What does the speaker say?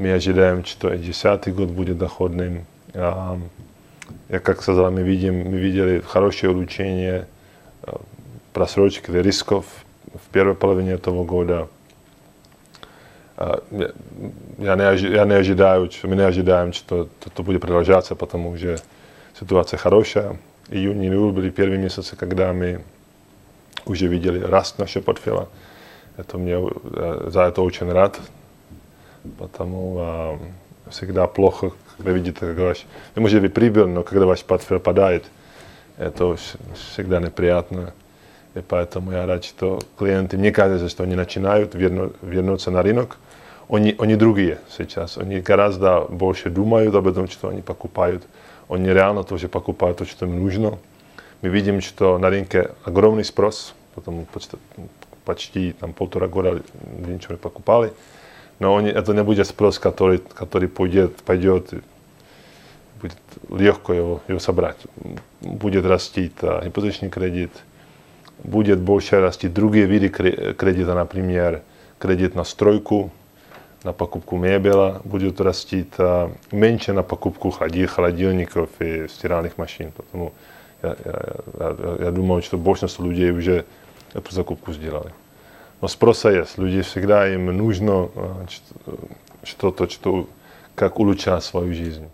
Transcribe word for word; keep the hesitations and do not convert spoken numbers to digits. Мы ожидаем, что две тысячи десятый год будет доходным. Как сказал, мы, видим, мы видели хорошее улучшение просрочек или рисков в первой половине этого года. Я не, я не ожидаю, мы не ожидаем, что это будет продолжаться, потому что ситуация хорошая. Июнь и июль были первые месяцы, когда мы уже видели рост нашего портфеля. Это мне, за это очень рад, потому а, всегда плохо, когда видите, как ваш, вы можете быть прибыльным, но когда ваш портфель падает, это всегда неприятно. И поэтому я рад, что клиенты, мне кажется, что они начинают верну, вернуться на рынок. Они, они другие сейчас, они гораздо больше думают об этом, что они покупают. Они реально тоже покупают то, что им нужно. Мы видим, что на рынке огромный спрос, потому что почти там, полтора года ничего не покупали. Но они, это не будет спрос, который, который пойдет, пойдет, будет легко его, его собрать. Будет расти да, ипотечный кредит, будет больше расти другие виды кредита, например, кредит на стройку, на покупку мебели, будет расти да, меньше на покупку холодильников и стиральных машин. Поэтому я, я, я думаю, что большинство людей уже эту закупку сделали. Но спрос есть, люди всегда им нужно что-то, что, как улучшать свою жизнь.